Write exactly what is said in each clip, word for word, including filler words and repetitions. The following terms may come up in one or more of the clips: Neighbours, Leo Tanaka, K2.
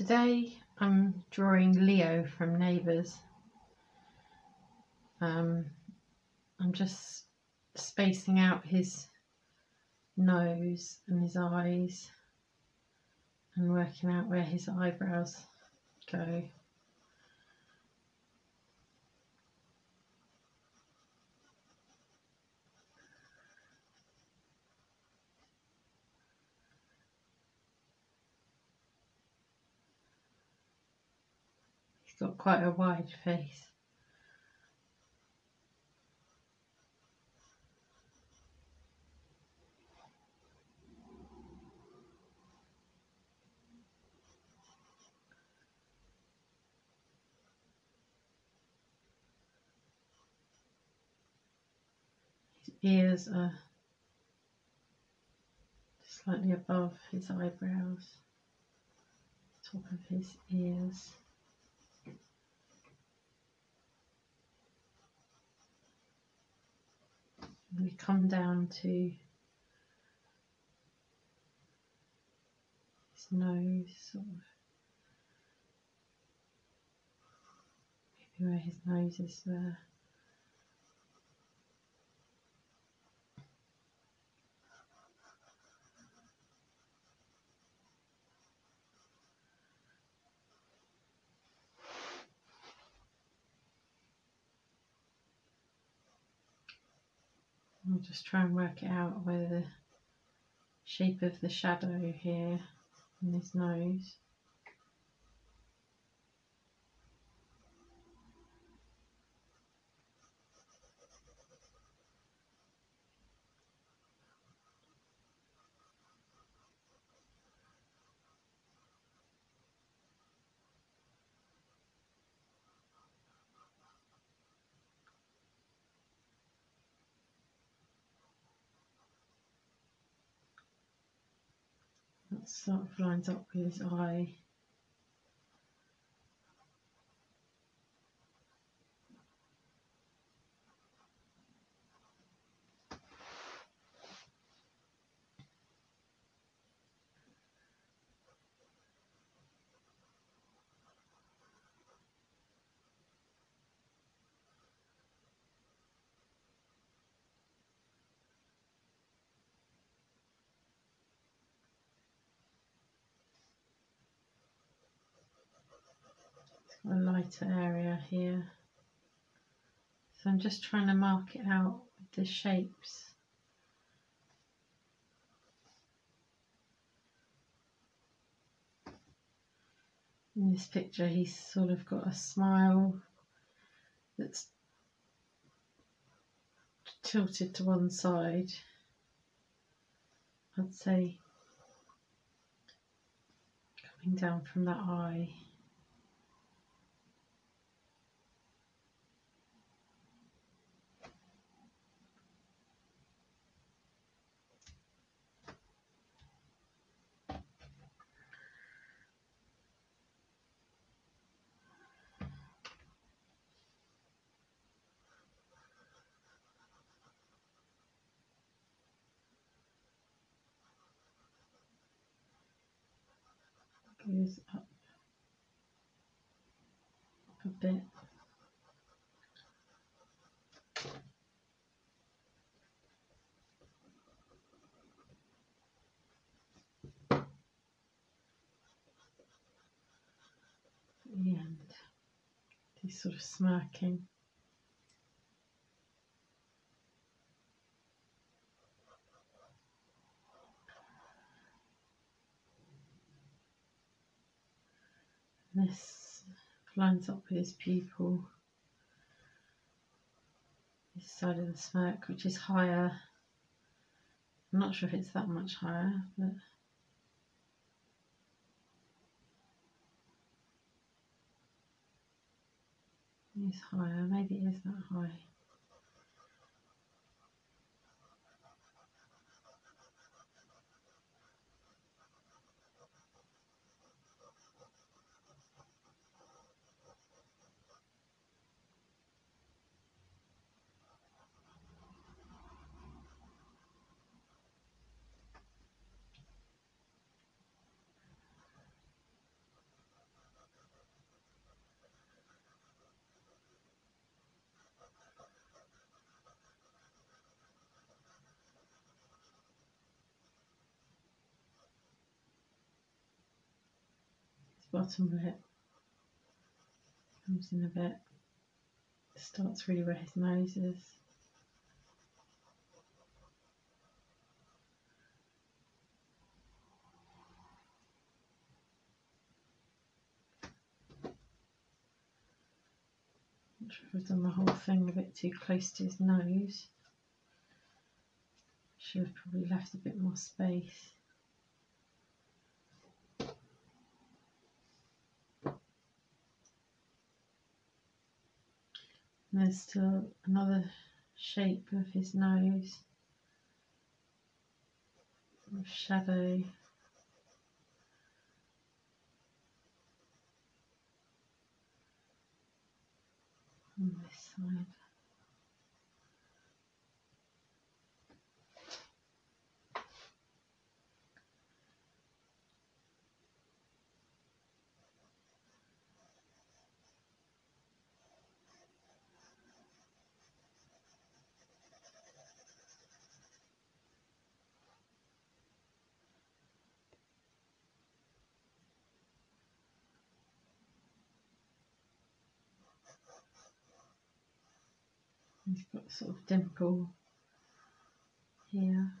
Today I'm drawing Leo from Neighbours. Um, I'm just spacing out his nose and his eyes and working out where his eyebrows go. Got quite a wide face. His ears are slightly above his eyebrows, top of his ears. We come down to his nose, sort of maybe where his nose is there. I'll just try and work it out where the shape of the shadow here in his nose. Sort of lines up with his eye. A lighter area here, so I'm just trying to mark it out with the shapes. In this picture he's sort of got a smile that's tilted to one side. I'd say coming down from that eye. Goes up a bit. At the end, he's sort of smirking. This lines up with his pupil, this side of the smirk, which is higher. I'm not sure if it's that much higher, but it's higher. Maybe it is that high. bottom lip comes in a bit, starts really where his nose is. Not sure if I've done the whole thing a bit too close to his nose. Should have probably left a bit more space. And there's still another shape of his nose, sort of shadow. On this side. He's got a sort of dimple here.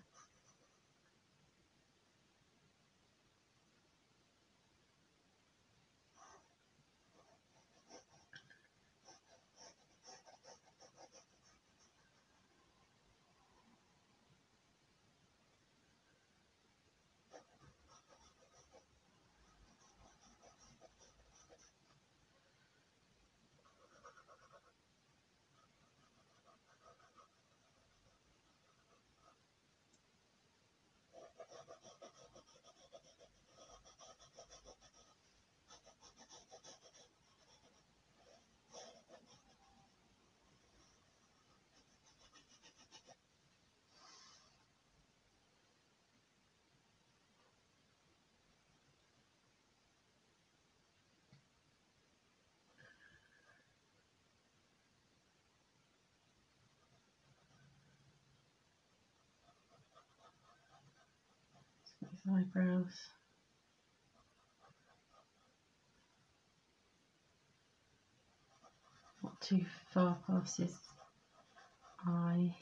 Eyebrows. Not too far past his eye.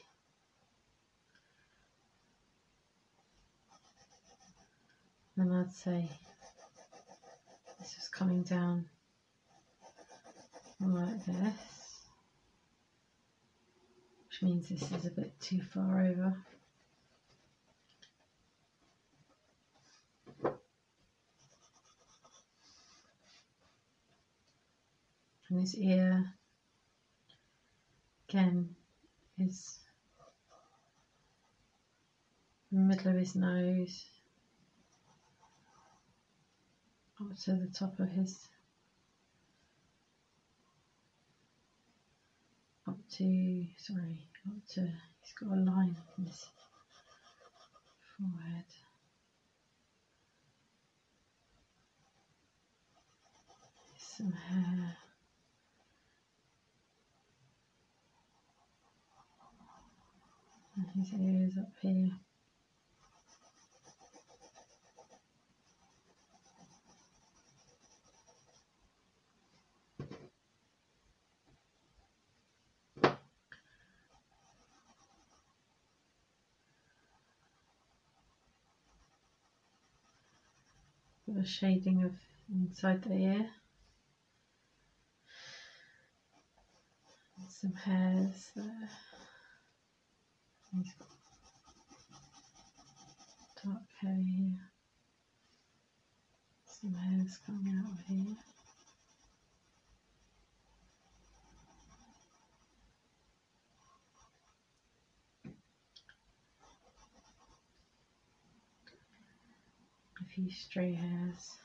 Then I'd say this was coming down like this, which means this is a bit too far over. And his ear, again, is in the middle of his nose, up to the top of his, up to, sorry, up to, he's got a line in his forehead. Some hair. His ears up here. Got a shading of inside the ear. And some hairs there. He's got dark hair here, some hairs coming out of here. A few stray hairs.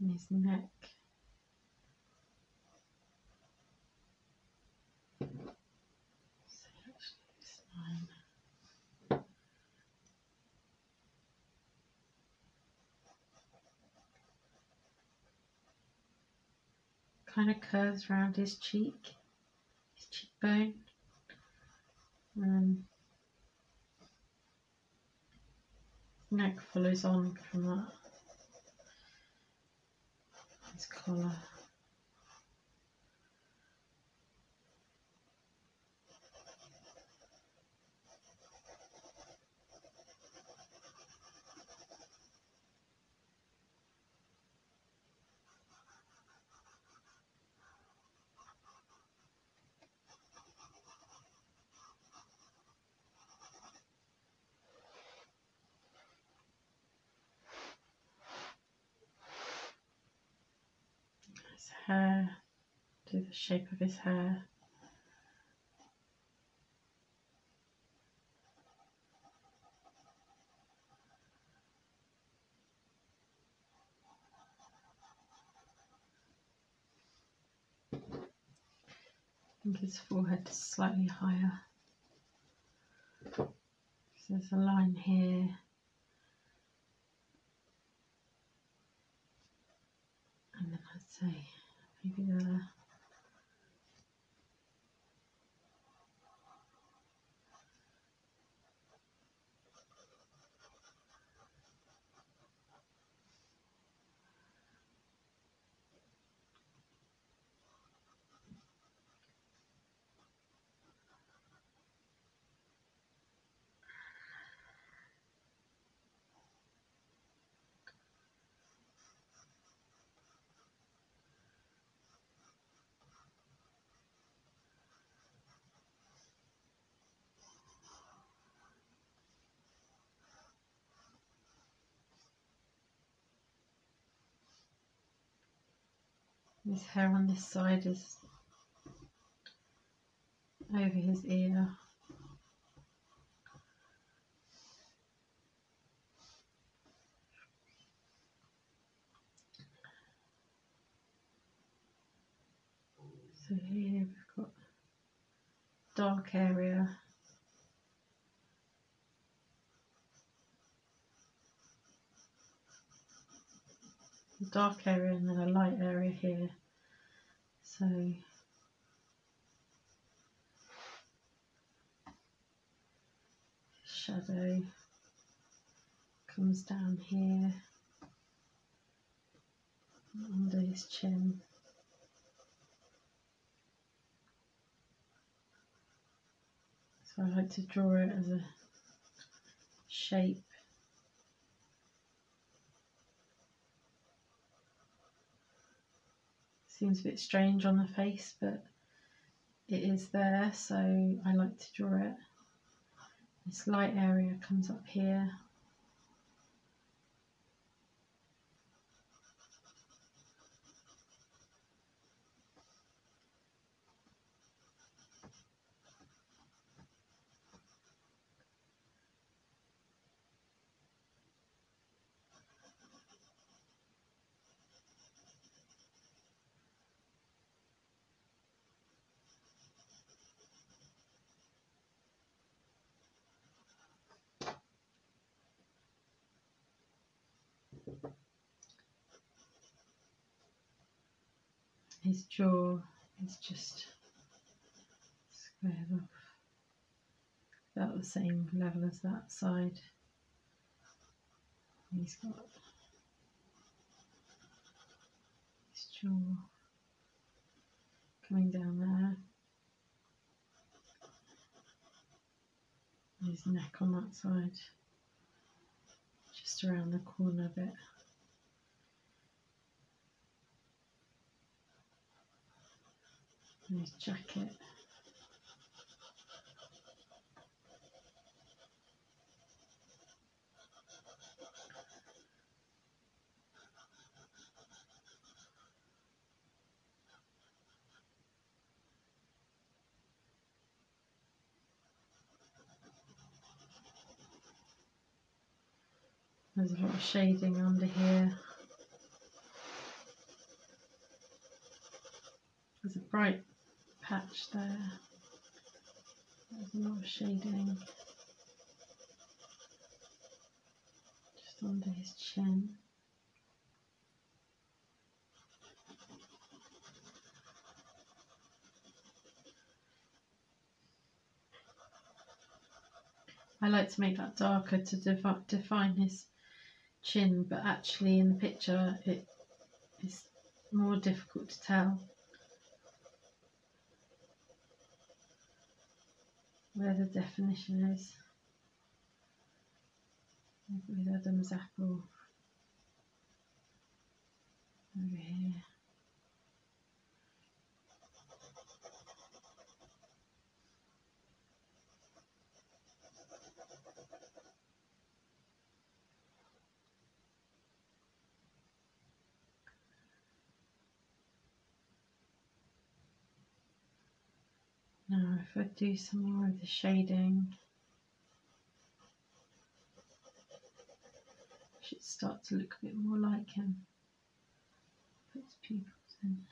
And his neck. Kind of curves around his cheek, his cheekbone, and neck follows on from that, his collar. Hair, do the shape of his hair. I think his forehead is slightly higher. So there's a line here and then I'd say maybe there. His hair on this side is over his ear. So here we've got dark area. A dark area and then a light area here. So shadow comes down here under his chin. So I like to draw it as a shape. Seems a bit strange on the face, but it is there, so I like to draw it. This light area comes up here. His jaw is just squared off about the same level as that side. He's got his jaw coming down there. His neck on that side, just around the corner a bit. And his jacket. There's a lot of shading under here. There's a bright patch there. There's a lot of shading just under his chin. I like to make that darker to defi- define his chin, but actually in the picture it is more difficult to tell where the definition is. With Adam's apple over here. Now, if I do some more of the shading, it should start to look a bit more like him. Put his pupils in.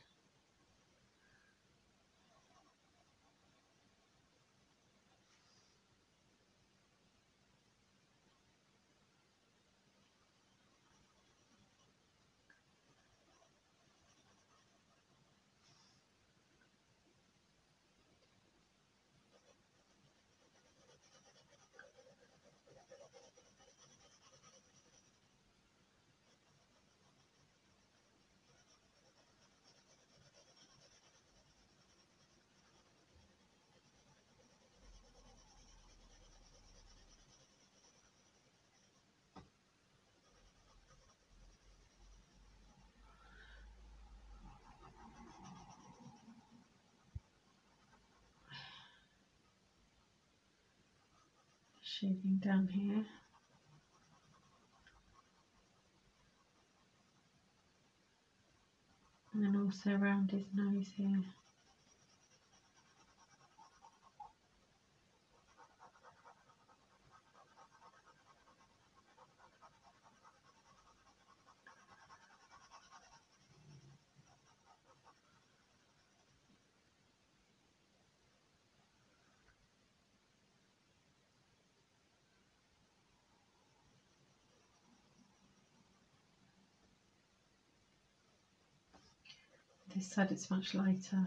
Shading down here. And then also around his nose here. This side it's much lighter.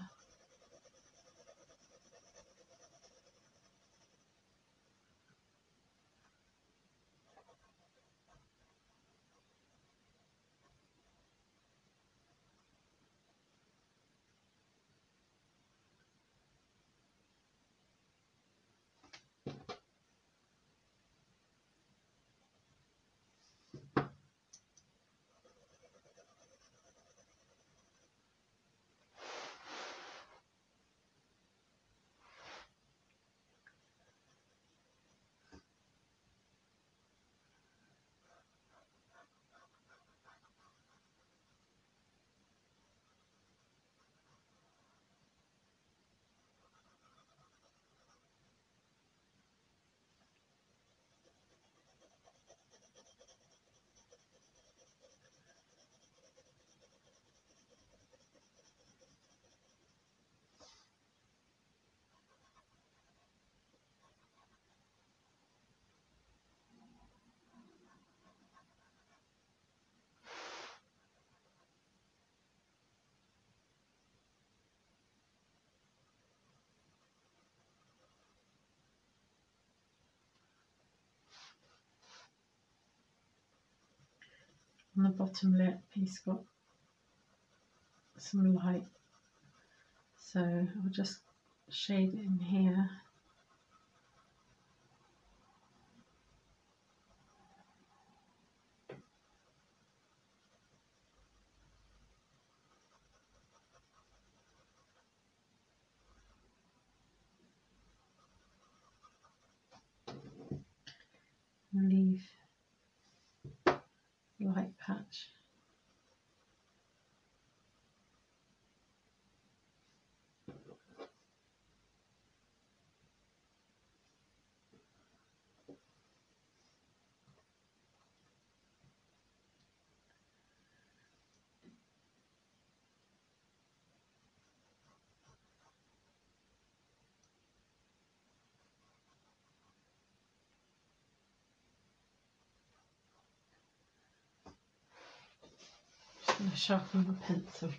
On the bottom lip he's got some light, so I'll just shade it in here. And leave light patch. I'm going to sharpen the pencil.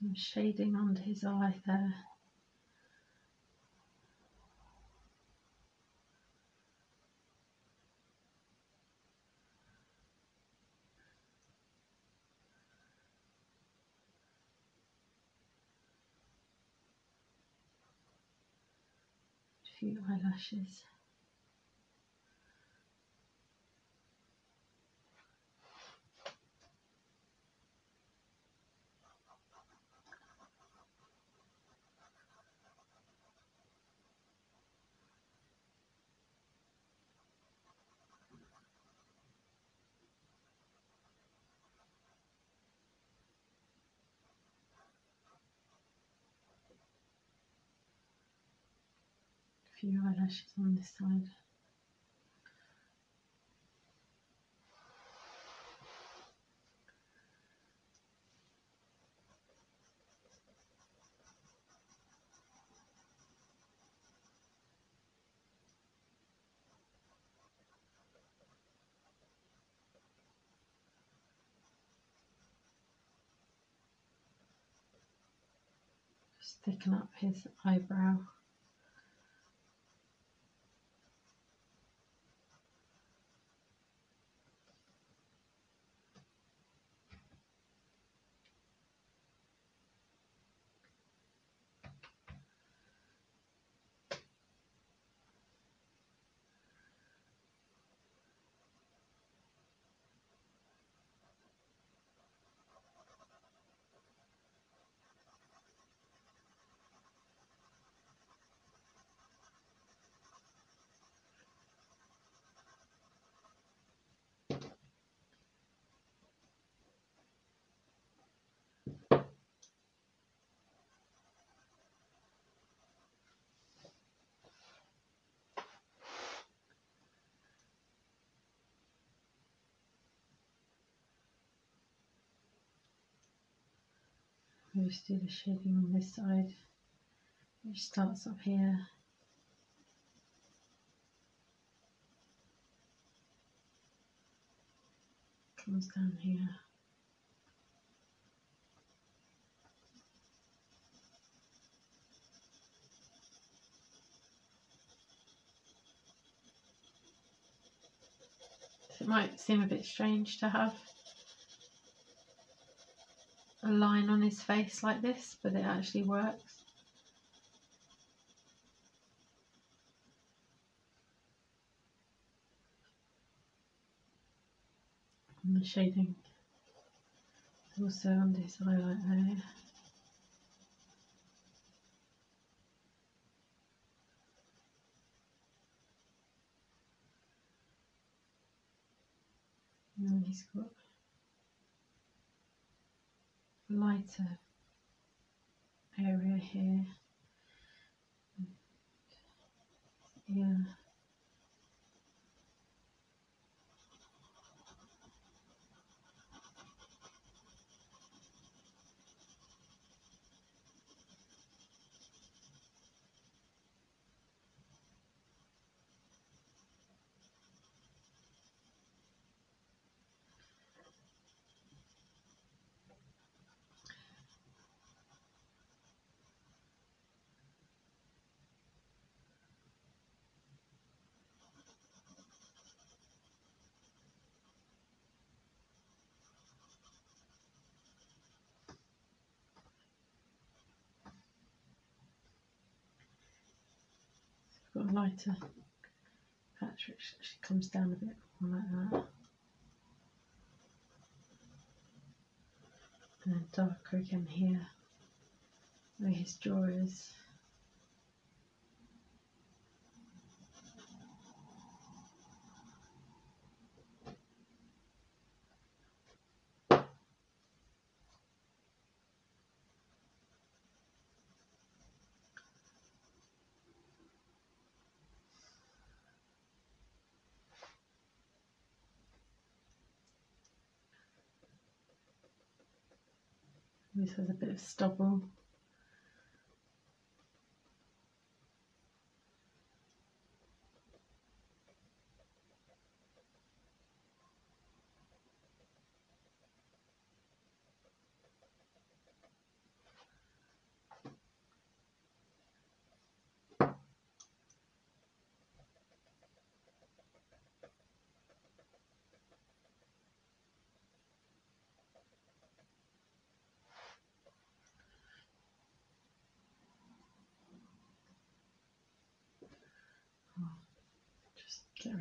some shading under his eye there. A few eyelashes. A few eyelashes on this side. Just thicken up his eyebrow. We'll just do the shading on this side, which starts up here. Comes down here. So it might seem a bit strange to have a line on his face like this, but it actually works. And the shading is also under his eye like there. And then he's got lighter area here, yeah. Got a lighter patch which actually comes down a bit more like that, and then darker again here where his jaw is. This has a bit of stubble.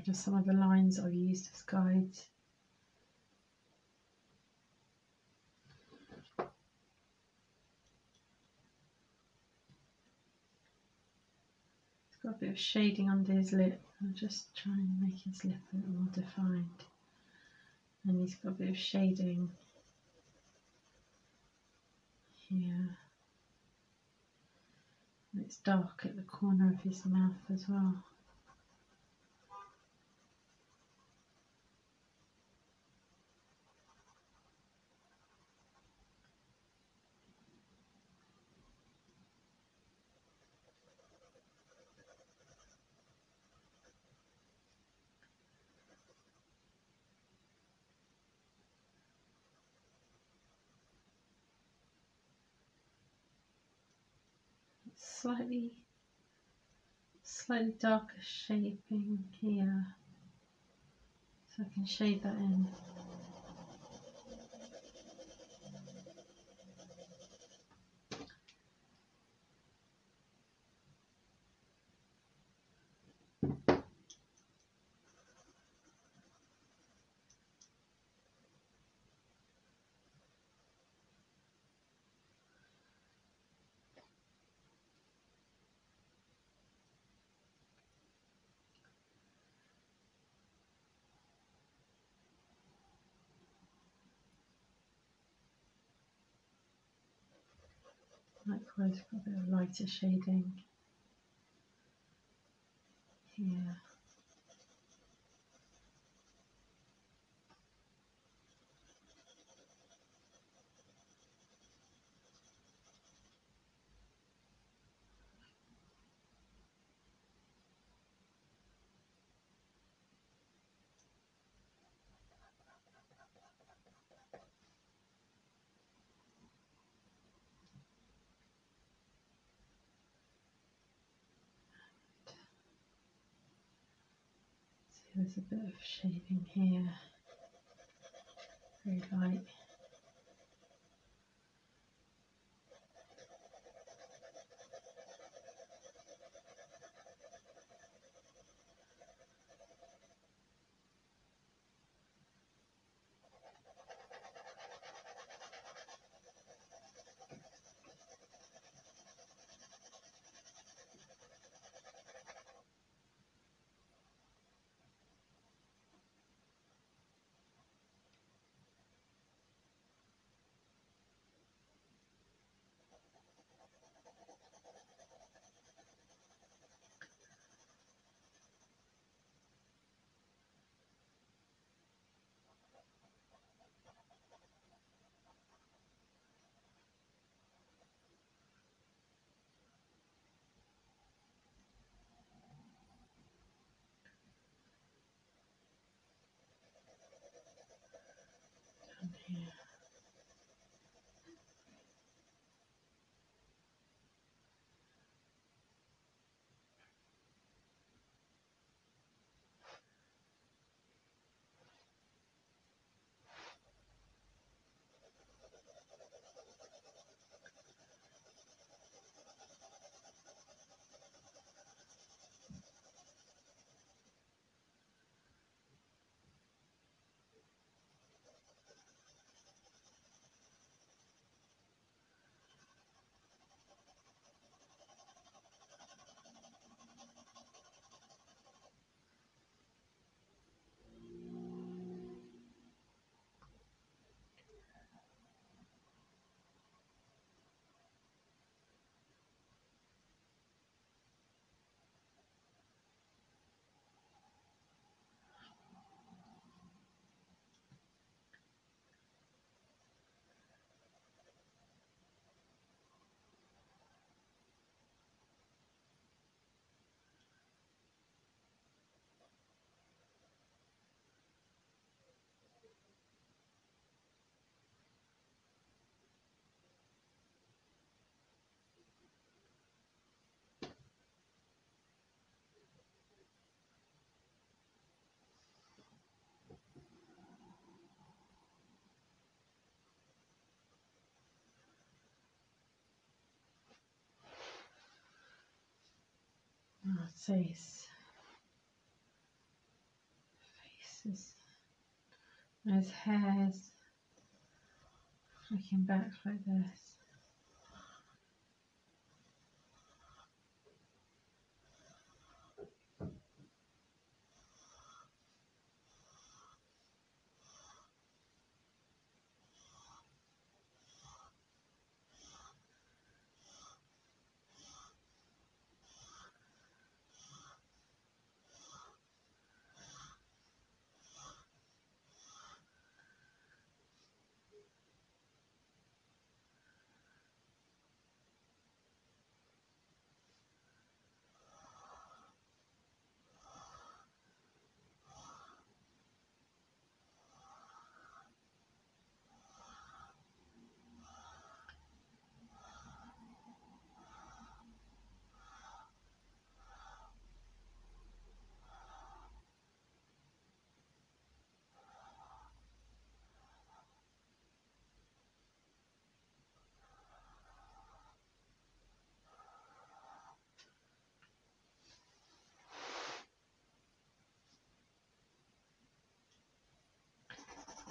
just some of the lines I've used as guides. It's got a bit of shading under his lip. I'm just trying to make his lip a little more defined. And he's got a bit of shading here. And it's dark at the corner of his mouth as well. Slightly, slightly darker shaping here, so I can shade that in. Likewise, got a bit of lighter shading here. There's a bit of shading here, very light. Face is those hairs looking back like this.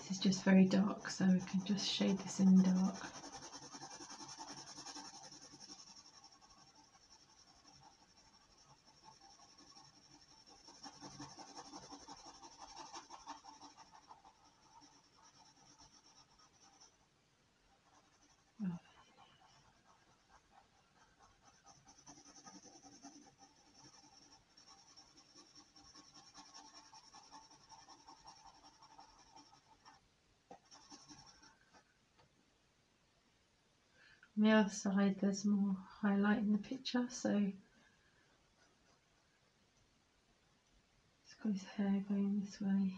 This is just very dark, so we can just shade this in dark. On the other side, there's more highlight in the picture, so it's got his hair going this way.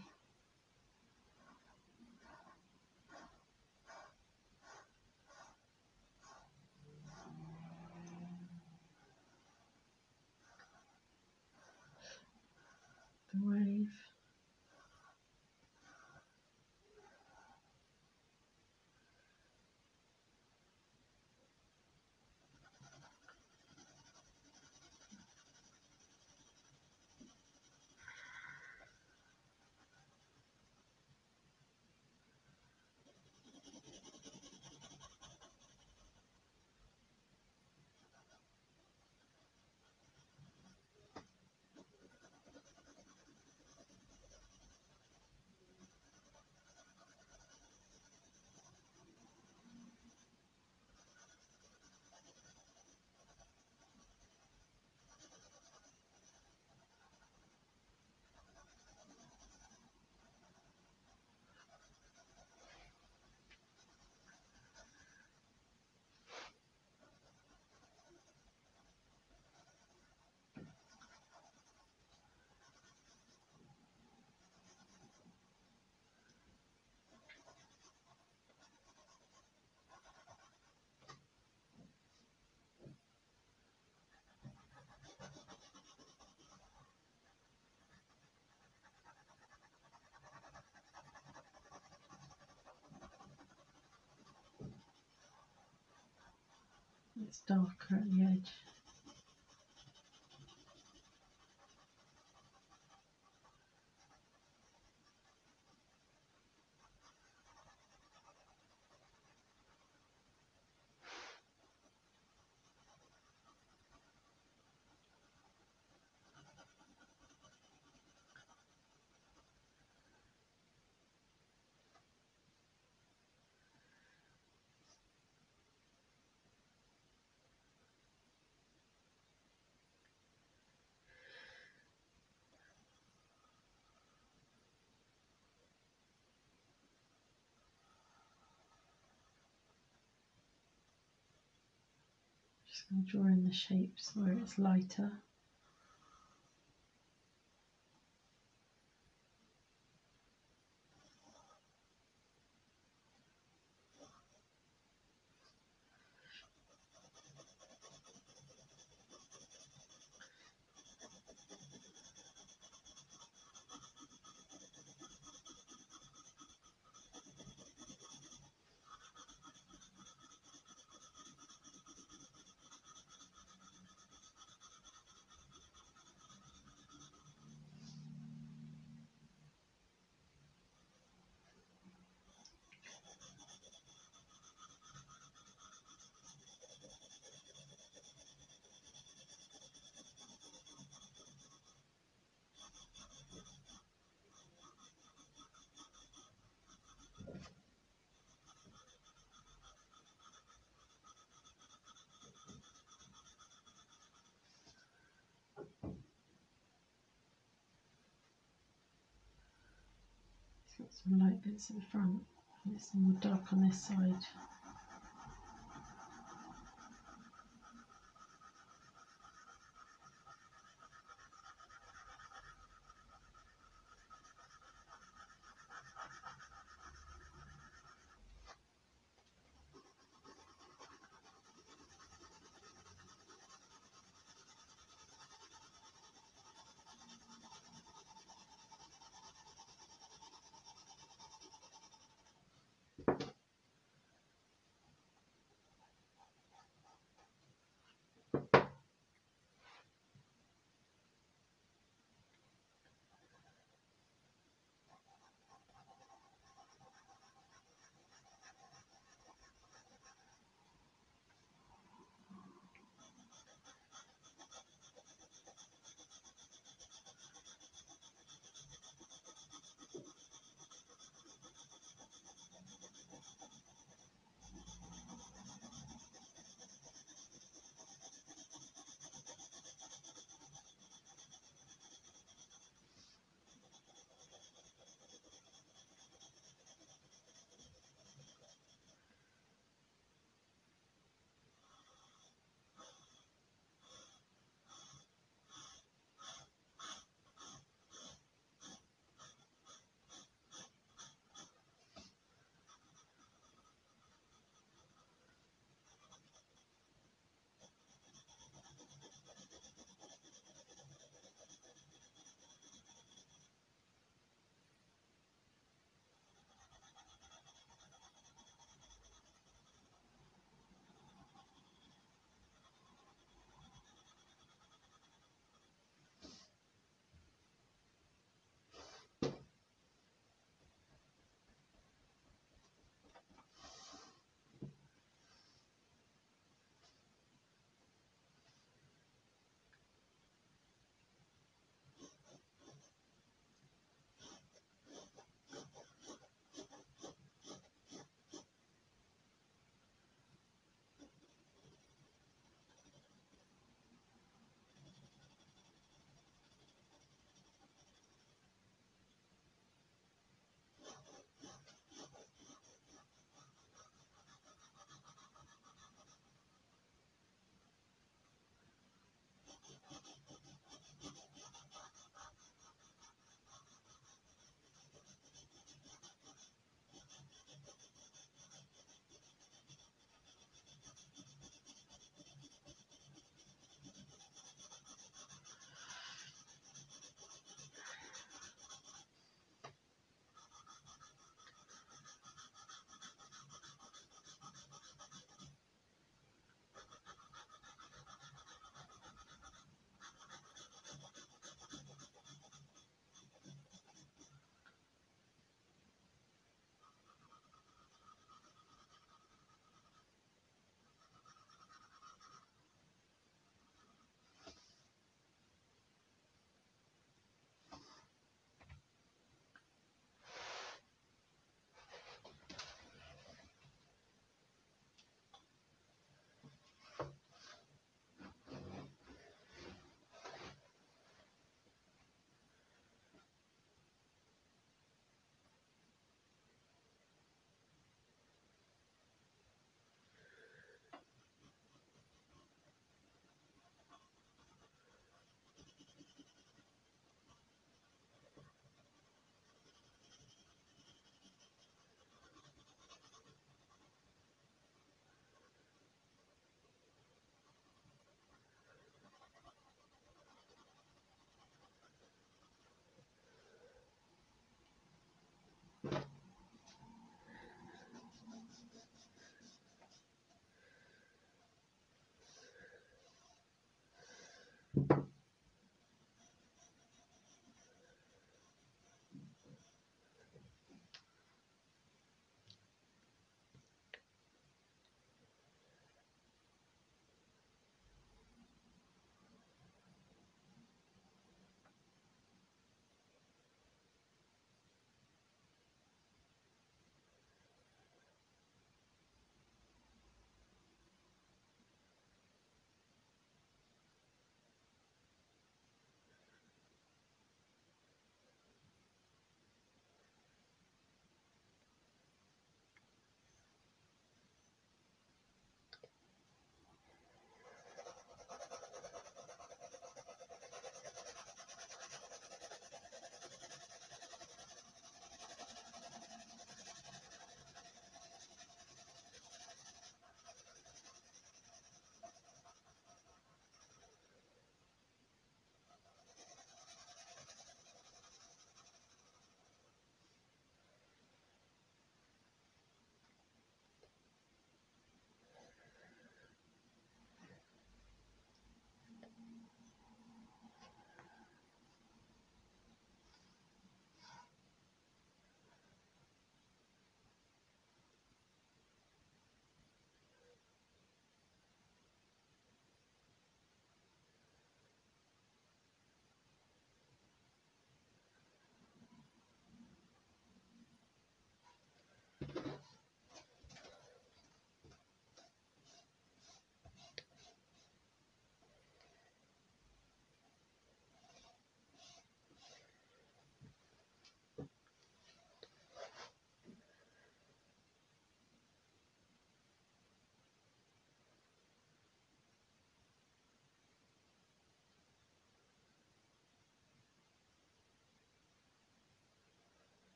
The wave. It's darker at the edge. So I'm drawing the shapes where it's lighter. some light bits at the front and it's more dark on this side.